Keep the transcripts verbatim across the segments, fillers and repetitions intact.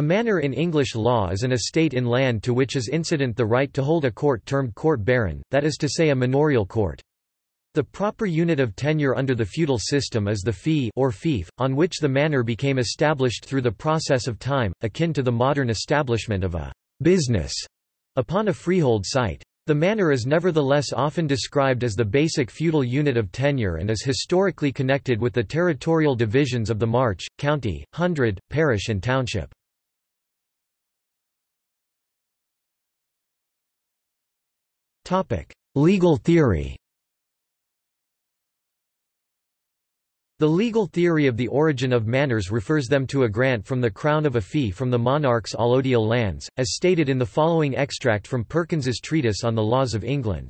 A manor in English law is an estate in land to which is incident the right to hold a court termed court baron, that is to say a manorial court. The proper unit of tenure under the feudal system is the fee or fief, on which the manor became established through the process of time, akin to the modern establishment of a business upon a freehold site. The manor is nevertheless often described as the basic feudal unit of tenure and is historically connected with the territorial divisions of the march, county, hundred, parish and township. Legal theory. The legal theory of the origin of manors refers them to a grant from the crown of a fee from the monarch's allodial lands, as stated in the following extract from Perkins's treatise on the laws of England.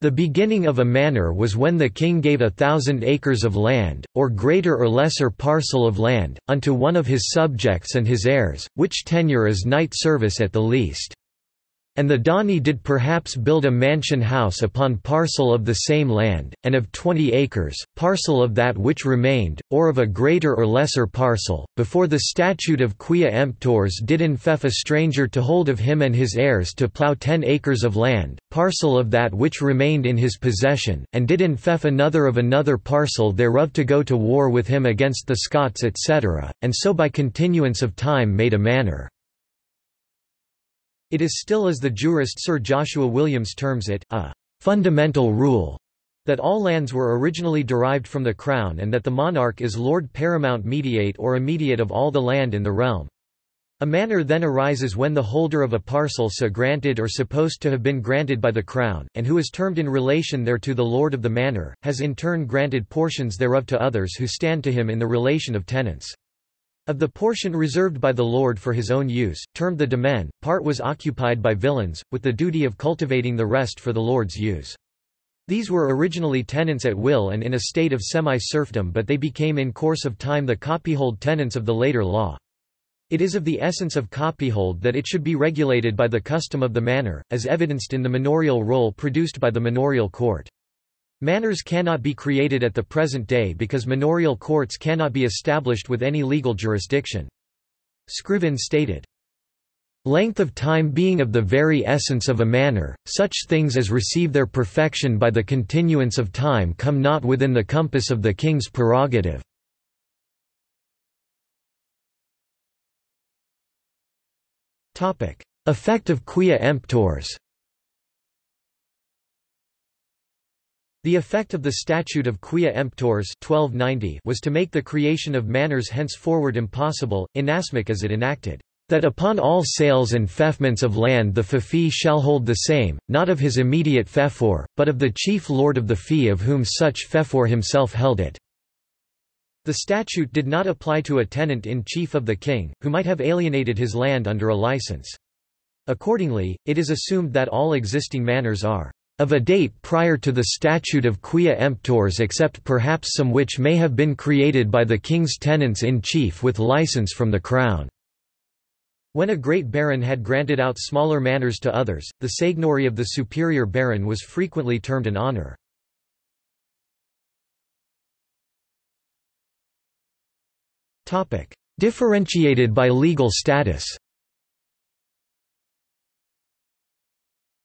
The beginning of a manor was when the king gave a thousand acres of land, or greater or lesser parcel of land, unto one of his subjects and his heirs, which tenure is knight service at the least. And the Donny did perhaps build a mansion house upon parcel of the same land, and of twenty acres, parcel of that which remained, or of a greater or lesser parcel, before the Statute of Quia Emptores did infeff a stranger to hold of him and his heirs to plough ten acres of land, parcel of that which remained in his possession, and did infeff another of another parcel thereof to go to war with him against the Scots, et cetera, and so by continuance of time made a manor. It is still, as the jurist Sir Joshua Williams terms it, a "fundamental rule" that all lands were originally derived from the crown and that the monarch is lord paramount mediate or immediate of all the land in the realm. A manor then arises when the holder of a parcel so granted or supposed to have been granted by the crown, and who is termed in relation thereto the lord of the manor, has in turn granted portions thereof to others who stand to him in the relation of tenants. Of the portion reserved by the lord for his own use, termed the demesne, part was occupied by villeins, with the duty of cultivating the rest for the lord's use. These were originally tenants at will and in a state of semi-serfdom, but they became in course of time the copyhold tenants of the later law. It is of the essence of copyhold that it should be regulated by the custom of the manor, as evidenced in the manorial roll produced by the manorial court. Manors cannot be created at the present day because manorial courts cannot be established with any legal jurisdiction. Scriven stated, "Length of time being of the very essence of a manor, such things as receive their perfection by the continuance of time come not within the compass of the king's prerogative." Effect of quia emptors. The effect of the Statute of Quia Emptores twelve ninety was to make the creation of manors henceforward impossible, inasmuch as it enacted, "...that upon all sales and feffments of land the fee shall hold the same, not of his immediate feffor, but of the chief lord of the fee of whom such feffor himself held it." The statute did not apply to a tenant-in-chief of the king, who might have alienated his land under a license. Accordingly, it is assumed that all existing manors are of a date prior to the Statute of Quia Emptores, except perhaps some which may have been created by the king's tenants-in-chief with license from the crown. When a great baron had granted out smaller manors to others, the seigniory of the superior baron was frequently termed an honour. Differentiated by legal status.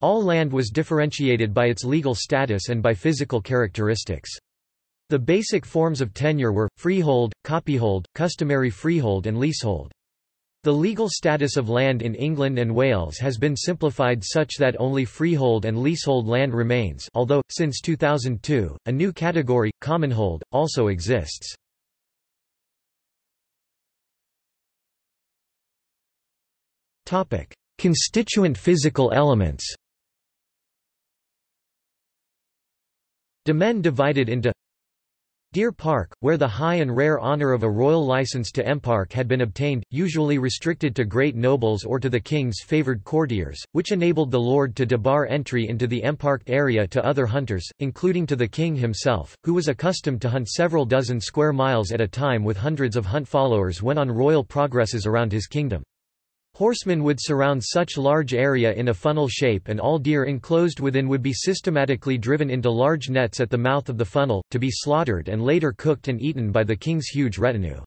All land was differentiated by its legal status and by physical characteristics. The basic forms of tenure were, freehold, copyhold, customary freehold and leasehold. The legal status of land in England and Wales has been simplified such that only freehold and leasehold land remains, although, since two thousand two, a new category, commonhold, also exists. Constituent physical elements. Demesne divided into Deer Park, where the high and rare honour of a royal licence to empark had been obtained, usually restricted to great nobles or to the king's favoured courtiers, which enabled the lord to debar entry into the emparked area to other hunters, including to the king himself, who was accustomed to hunt several dozen square miles at a time with hundreds of hunt followers when on royal progresses around his kingdom. Horsemen would surround such large area in a funnel shape, and all deer enclosed within would be systematically driven into large nets at the mouth of the funnel, to be slaughtered and later cooked and eaten by the king's huge retinue.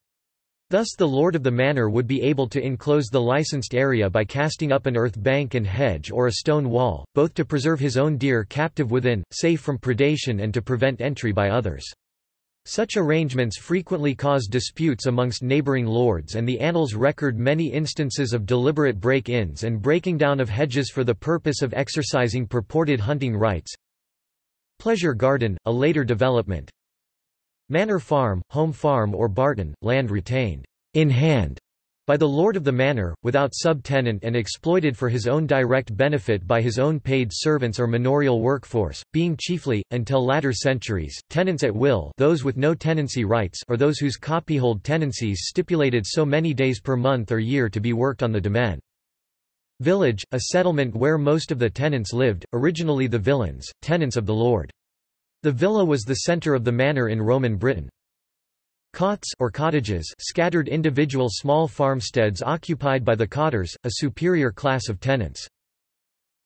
Thus the lord of the manor would be able to enclose the licensed area by casting up an earth bank and hedge or a stone wall, both to preserve his own deer captive within, safe from predation, and to prevent entry by others. Such arrangements frequently caused disputes amongst neighbouring lords, and the annals record many instances of deliberate break-ins and breaking down of hedges for the purpose of exercising purported hunting rights. Pleasure garden, a later development. Manor farm, home farm or barton, land retained in hand by the lord of the manor, without subtenant and exploited for his own direct benefit by his own paid servants or manorial workforce, being chiefly, until latter centuries, tenants at will, those with no tenancy rights, or those whose copyhold tenancies stipulated so many days per month or year to be worked on the domain. Village, a settlement where most of the tenants lived, originally the villans, tenants of the lord. The villa was the centre of the manor in Roman Britain. Cots or cottages, scattered individual small farmsteads occupied by the cotters, a superior class of tenants.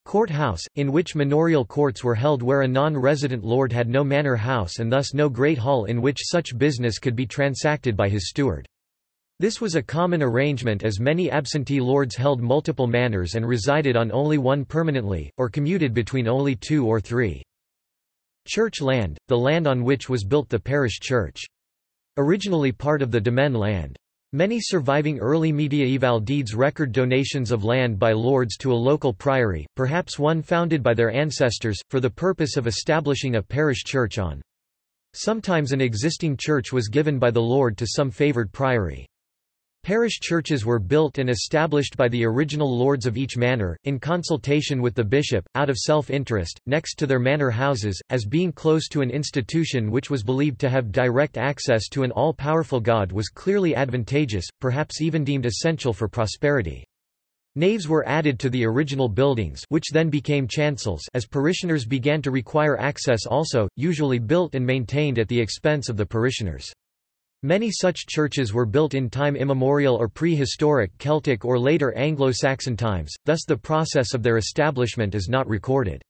Courthouse, in which manorial courts were held where a non-resident lord had no manor house and thus no great hall in which such business could be transacted by his steward. This was a common arrangement, as many absentee lords held multiple manors and resided on only one permanently, or commuted between only two or three. Church land, the land on which was built the parish church. Originally part of the domain land. Many surviving early mediaeval deeds record donations of land by lords to a local priory, perhaps one founded by their ancestors, for the purpose of establishing a parish church on. Sometimes an existing church was given by the lord to some favoured priory. Parish churches were built and established by the original lords of each manor, in consultation with the bishop, out of self-interest, next to their manor houses, as being close to an institution which was believed to have direct access to an all-powerful God was clearly advantageous, perhaps even deemed essential for prosperity. Naves were added to the original buildings, which then became chancels, as parishioners began to require access also, usually built and maintained at the expense of the parishioners. Many such churches were built in time immemorial or prehistoric Celtic or later Anglo-Saxon times, thus the process of their establishment is not recorded.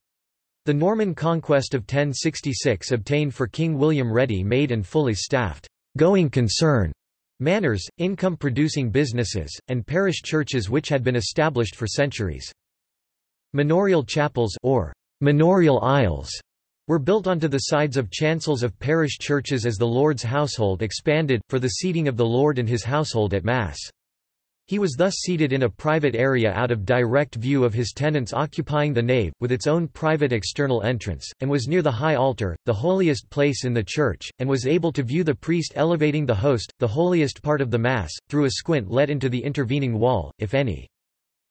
The Norman conquest of ten sixty-six obtained for King William ready-made and fully staffed, going concern manors, income-producing businesses, and parish churches which had been established for centuries. Manorial chapels or manorial aisles were built onto the sides of chancels of parish churches as the lord's household expanded, for the seating of the lord and his household at mass. He was thus seated in a private area out of direct view of his tenants occupying the nave, with its own private external entrance, and was near the high altar, the holiest place in the church, and was able to view the priest elevating the host, the holiest part of the mass, through a squint let into the intervening wall, if any.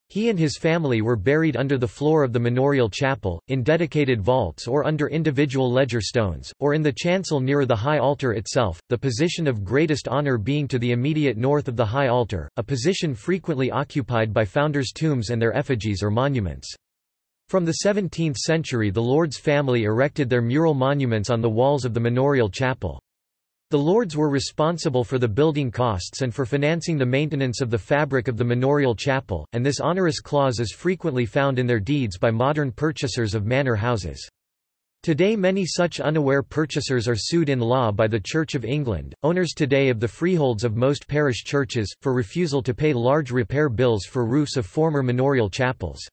He and his family were buried under the floor of the manorial chapel, in dedicated vaults or under individual ledger stones, or in the chancel nearer the high altar itself, the position of greatest honour being to the immediate north of the high altar, a position frequently occupied by founders' tombs and their effigies or monuments. From the seventeenth century the lord's family erected their mural monuments on the walls of the manorial chapel. The lords were responsible for the building costs and for financing the maintenance of the fabric of the manorial chapel, and this onerous clause is frequently found in their deeds by modern purchasers of manor houses. Today many such unaware purchasers are sued in law by the Church of England, owners today of the freeholds of most parish churches, for refusal to pay large repair bills for roofs of former manorial chapels.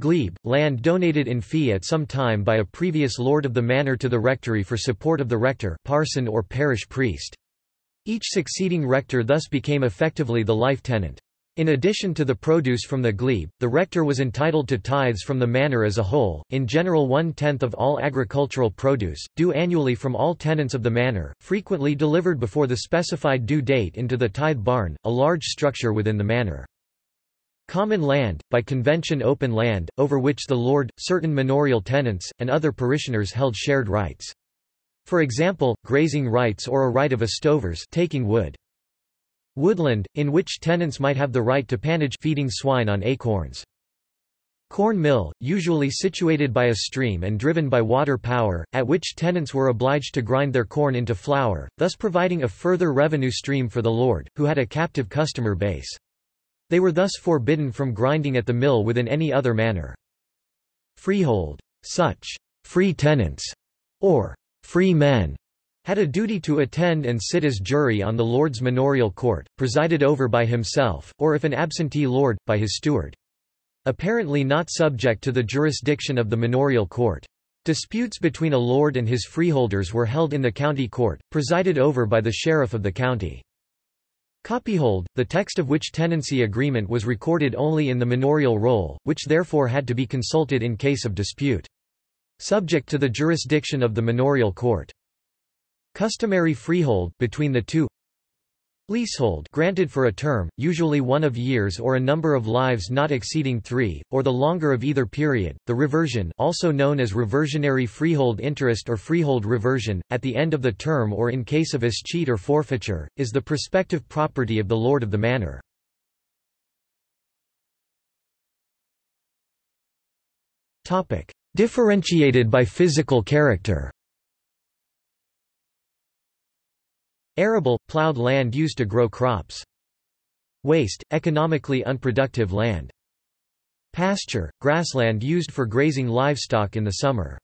Glebe, land donated in fee at some time by a previous lord of the manor to the rectory for support of the rector, parson or parish priest. Each succeeding rector thus became effectively the life tenant. In addition to the produce from the glebe, the rector was entitled to tithes from the manor as a whole, in general one-tenth of all agricultural produce, due annually from all tenants of the manor, frequently delivered before the specified due date into the tithe barn, a large structure within the manor. Common land, by convention open land, over which the lord, certain manorial tenants, and other parishioners held shared rights. For example, grazing rights or a right of estovers taking wood. Woodland, in which tenants might have the right to panage feeding swine on acorns. Corn mill, usually situated by a stream and driven by water power, at which tenants were obliged to grind their corn into flour, thus providing a further revenue stream for the lord, who had a captive customer base. They were thus forbidden from grinding at the mill within any other manor. Freehold. Such free tenants, or free men, had a duty to attend and sit as jury on the lord's manorial court, presided over by himself, or if an absentee lord, by his steward. Apparently not subject to the jurisdiction of the manorial court. Disputes between a lord and his freeholders were held in the county court, presided over by the sheriff of the county. Copyhold, the text of which tenancy agreement was recorded only in the manorial roll, which therefore had to be consulted in case of dispute. Subject to the jurisdiction of the manorial court. Customary freehold, between the two. Leasehold, granted for a term, usually one of years or a number of lives not exceeding three, or the longer of either period. The reversion, also known as reversionary freehold interest or freehold reversion, at the end of the term or in case of escheat or forfeiture, is the prospective property of the lord of the manor. Topic: differentiated by physical character. Arable, ploughed land used to grow crops. Waste, economically unproductive land. Pasture, grassland used for grazing livestock in the summer.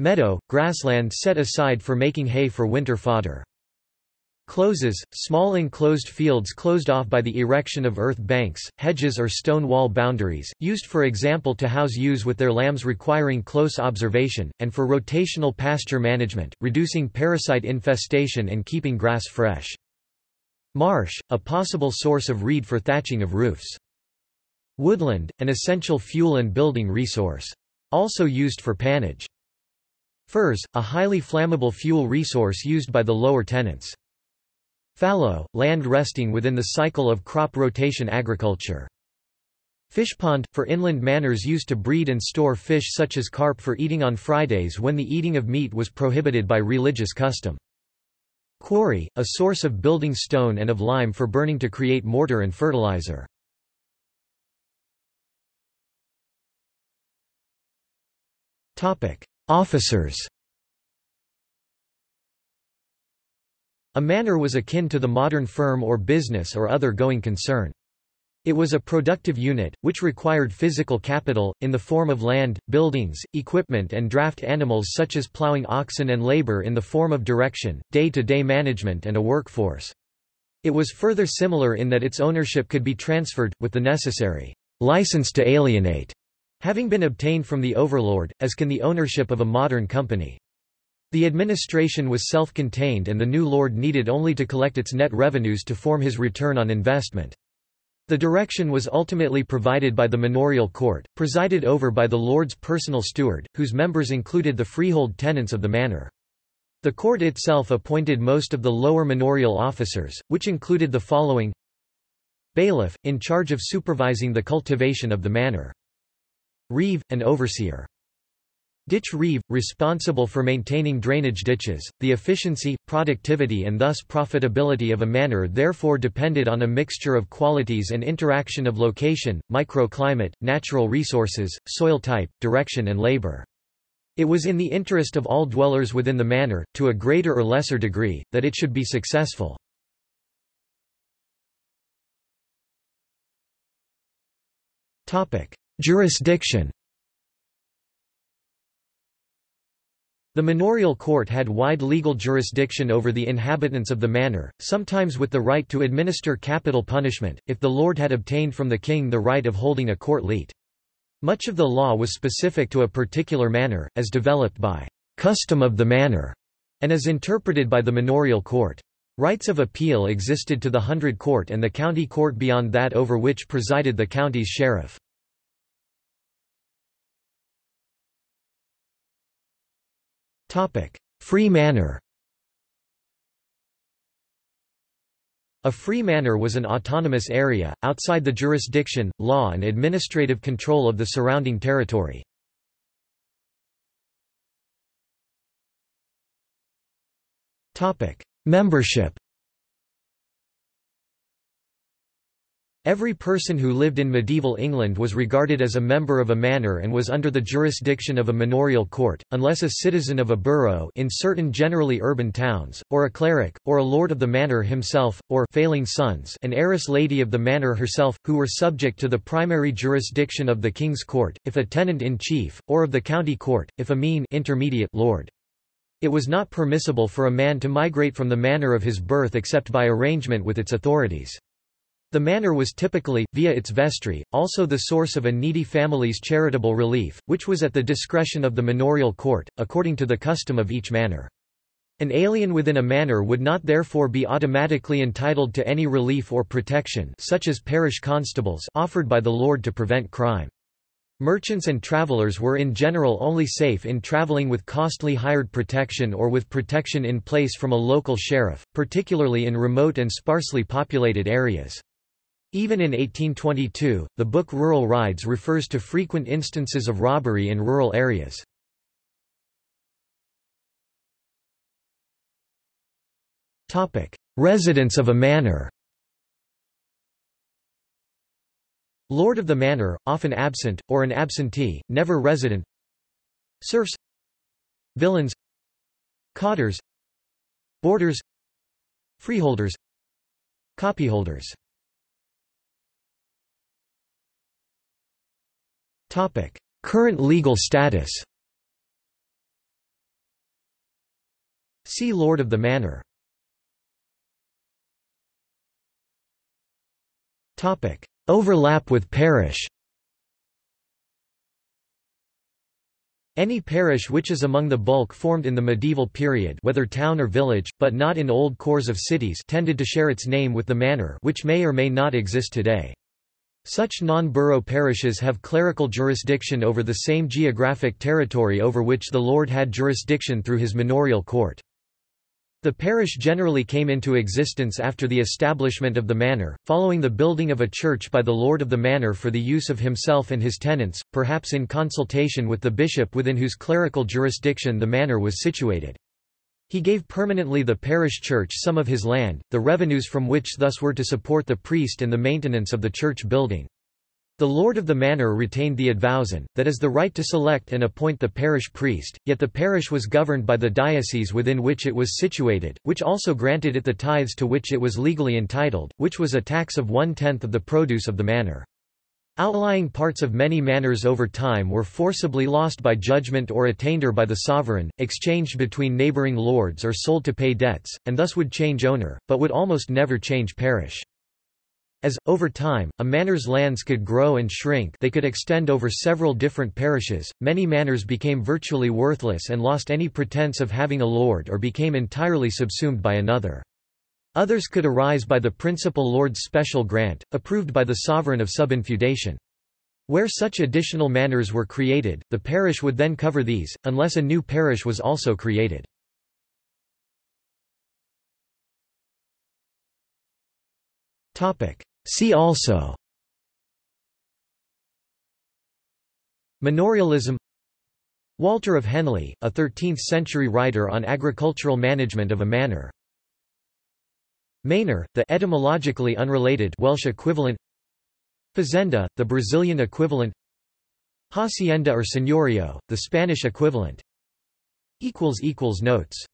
Meadow, grassland set aside for making hay for winter fodder. Closes, small enclosed fields closed off by the erection of earth banks, hedges or stone wall boundaries, used for example to house ewes with their lambs requiring close observation, and for rotational pasture management, reducing parasite infestation and keeping grass fresh. Marsh, a possible source of reed for thatching of roofs. Woodland, an essential fuel and building resource. Also used for pannage. Furs, a highly flammable fuel resource used by the lower tenants. Fallow, land resting within the cycle of crop rotation agriculture. Fishpond, for inland manors used to breed and store fish such as carp for eating on Fridays when the eating of meat was prohibited by religious custom. Quarry, a source of building stone and of lime for burning to create mortar and fertilizer. Officers. A manor was akin to the modern firm or business or other going concern. It was a productive unit, which required physical capital, in the form of land, buildings, equipment and draft animals such as plowing oxen and labor in the form of direction, day-to-day management and a workforce. It was further similar in that its ownership could be transferred, with the necessary license to alienate having been obtained from the overlord, as can the ownership of a modern company. The administration was self-contained and the new lord needed only to collect its net revenues to form his return on investment. The direction was ultimately provided by the manorial court, presided over by the lord's personal steward, whose members included the freehold tenants of the manor. The court itself appointed most of the lower manorial officers, which included the following: bailiff, in charge of supervising the cultivation of the manor. Reeve, an overseer. Ditch reeve, responsible for maintaining drainage ditches. The efficiency, productivity and thus profitability of a manor therefore depended on a mixture of qualities and interaction of location, microclimate, natural resources, soil type, direction and labor. It was in the interest of all dwellers within the manor, to a greater or lesser degree, that it should be successful. Jurisdiction. The manorial court had wide legal jurisdiction over the inhabitants of the manor, sometimes with the right to administer capital punishment, if the lord had obtained from the king the right of holding a court lete. Much of the law was specific to a particular manor, as developed by custom of the manor, and as interpreted by the manorial court. Rights of appeal existed to the hundred court and the county court beyond that over which presided the county's sheriff. Free manor. A free manor was an autonomous area, outside the jurisdiction, law and administrative control of the surrounding territory. Membership. Every person who lived in medieval England was regarded as a member of a manor and was under the jurisdiction of a manorial court, unless a citizen of a borough in certain generally urban towns, or a cleric, or a lord of the manor himself, or failing sons, an heiress lady of the manor herself, who were subject to the primary jurisdiction of the king's court, if a tenant-in-chief, or of the county court, if a mean intermediate lord. It was not permissible for a man to migrate from the manor of his birth except by arrangement with its authorities. The manor was typically, via its vestry, also the source of a needy family's charitable relief, which was at the discretion of the manorial court, according to the custom of each manor. An alien within a manor would not therefore be automatically entitled to any relief or protection such as parish constables offered by the lord to prevent crime. Merchants and travelers were in general only safe in traveling with costly hired protection or with protection in place from a local sheriff, particularly in remote and sparsely populated areas. Even in eighteen twenty-two, the book Rural Rides refers to frequent instances of robbery in rural areas. Topic: Residents of a manor. Lord of the manor, often absent or an absentee, never resident. Serfs, villeins, cotters, boarders, freeholders, copyholders. Topic: Current legal status. See Lord of the Manor. Topic: Overlap with parish. Any parish which is among the bulk formed in the medieval period, whether town or village, but not in old cores of cities, tended to share its name with the manor, which may or may not exist today. Such non-borough parishes have clerical jurisdiction over the same geographic territory over which the lord had jurisdiction through his manorial court. The parish generally came into existence after the establishment of the manor, following the building of a church by the lord of the manor for the use of himself and his tenants, perhaps in consultation with the bishop within whose clerical jurisdiction the manor was situated. He gave permanently the parish church some of his land, the revenues from which thus were to support the priest and the maintenance of the church building. The lord of the manor retained the advowson, that is the right to select and appoint the parish priest, yet the parish was governed by the diocese within which it was situated, which also granted it the tithes to which it was legally entitled, which was a tax of one-tenth of the produce of the manor. Outlying parts of many manors over time were forcibly lost by judgment or attainder by the sovereign, exchanged between neighbouring lords or sold to pay debts, and thus would change owner, but would almost never change parish. As, over time, a manor's lands could grow and shrink, they could extend over several different parishes, many manors became virtually worthless and lost any pretense of having a lord or became entirely subsumed by another. Others could arise by the principal lord's special grant, approved by the sovereign of subinfeudation. Where such additional manors were created, the parish would then cover these, unless a new parish was also created. See also: Manorialism, Walter of Henley, a thirteenth century writer on agricultural management of a manor. Manor, the etymologically unrelated Welsh equivalent. Fazenda, the Brazilian equivalent. Hacienda or senhorio, the Spanish equivalent. Notes